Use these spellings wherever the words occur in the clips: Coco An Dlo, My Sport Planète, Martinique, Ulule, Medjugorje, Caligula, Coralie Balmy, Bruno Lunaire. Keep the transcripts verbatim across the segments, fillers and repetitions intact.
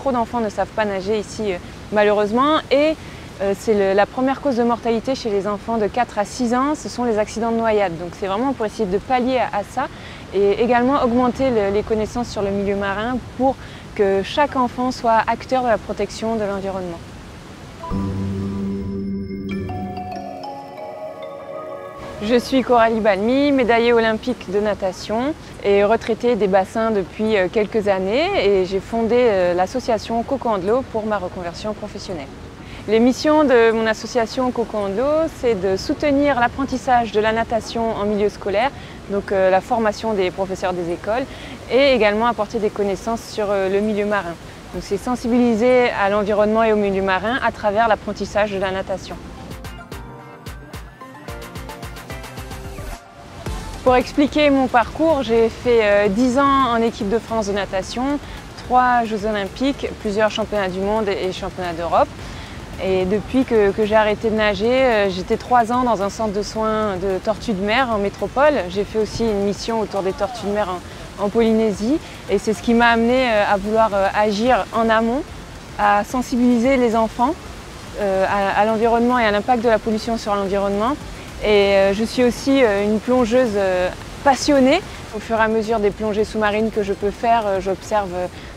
trop d'enfants ne savent pas nager ici, euh, malheureusement. Et euh, c'est la première cause de mortalité chez les enfants de quatre à six ans, ce sont les accidents de noyade. Donc c'est vraiment pour essayer de pallier à, à ça et également augmenter le, les connaissances sur le milieu marin pour que chaque enfant soit acteur de la protection de l'environnement. Je suis Coralie Balmy, médaillée olympique de natation et retraitée des bassins depuis quelques années, et j'ai fondé l'association Coco An Dlo pour ma reconversion professionnelle. Les missions de mon association Coco An Dlo, c'est de soutenir l'apprentissage de la natation en milieu scolaire, donc la formation des professeurs des écoles, et également apporter des connaissances sur le milieu marin. Donc c'est sensibiliser à l'environnement et au milieu marin à travers l'apprentissage de la natation. Pour expliquer mon parcours, j'ai fait dix ans en équipe de France de natation, trois Jeux olympiques, plusieurs championnats du monde et championnats d'Europe. Et depuis que, que j'ai arrêté de nager, j'étais trois ans dans un centre de soins de tortues de mer en métropole. J'ai fait aussi une mission autour des tortues de mer en, en Polynésie. Et c'est ce qui m'a amenée à vouloir agir en amont, à sensibiliser les enfants à, à l'environnement et à l'impact de la pollution sur l'environnement. Et je suis aussi une plongeuse passionnée. Au fur et à mesure des plongées sous-marines que je peux faire, j'observe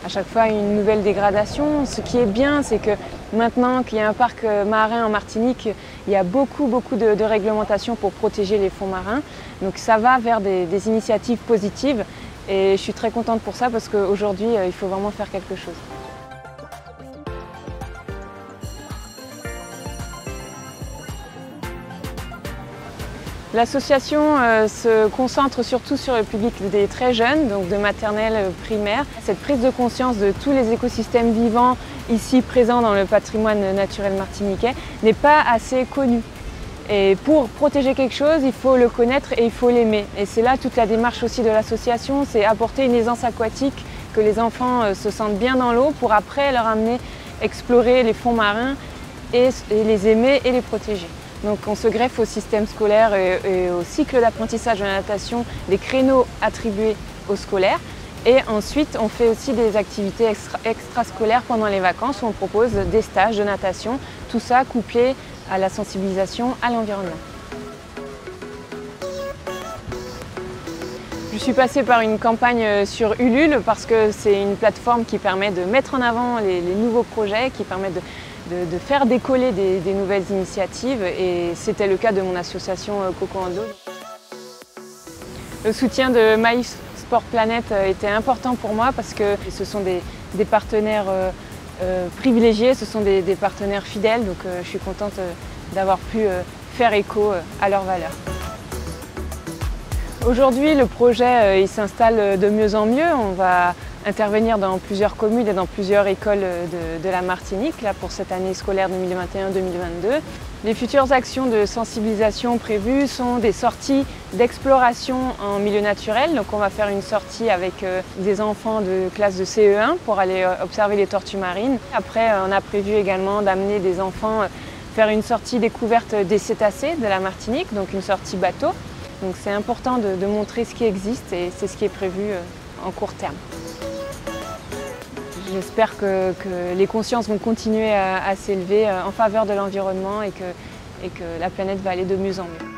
à chaque fois une nouvelle dégradation. Ce qui est bien, c'est que maintenant qu'il y a un parc marin en Martinique, il y a beaucoup, beaucoup de, de réglementations pour protéger les fonds marins. Donc ça va vers des, des initiatives positives. Et je suis très contente pour ça parce qu'aujourd'hui, il faut vraiment faire quelque chose. L'association euh, se concentre surtout sur le public des très jeunes, donc de maternelle, primaire. Cette prise de conscience de tous les écosystèmes vivants ici présents dans le patrimoine naturel martiniquais n'est pas assez connue. Et pour protéger quelque chose, il faut le connaître et il faut l'aimer. Et c'est là toute la démarche aussi de l'association, c'est apporter une aisance aquatique, que les enfants euh, se sentent bien dans l'eau pour après leur amener explorer les fonds marins et, et les aimer et les protéger. Donc on se greffe au système scolaire et au cycle d'apprentissage de la natation des créneaux attribués aux scolaires. Et ensuite, on fait aussi des activités extrascolaires pendant les vacances où on propose des stages de natation. Tout ça couplé à la sensibilisation à l'environnement. Je suis passée par une campagne sur Ulule parce que c'est une plateforme qui permet de mettre en avant les, les nouveaux projets, qui permet de De, de faire décoller des, des nouvelles initiatives, et c'était le cas de mon association Coco An Dlo. Le soutien de My Sport Planète était important pour moi parce que ce sont des, des partenaires euh, euh, privilégiés, ce sont des, des partenaires fidèles, donc euh, je suis contente d'avoir pu euh, faire écho à leurs valeurs. Aujourd'hui, le projet euh, il s'installe de mieux en mieux. On va intervenir dans plusieurs communes et dans plusieurs écoles de, de la Martinique là, pour cette année scolaire deux mille vingt et un deux mille vingt-deux. Les futures actions de sensibilisation prévues sont des sorties d'exploration en milieu naturel. Donc on va faire une sortie avec euh, des enfants de classe de C E un pour aller euh, observer les tortues marines. Après, on a prévu également d'amener des enfants euh, faire une sortie découverte des cétacés de la Martinique, donc une sortie bateau. Donc c'est important de, de montrer ce qui existe, et c'est ce qui est prévu euh, en court terme. J'espère que, que les consciences vont continuer à, à s'élever en faveur de l'environnement et que, et que la planète va aller de mieux en mieux.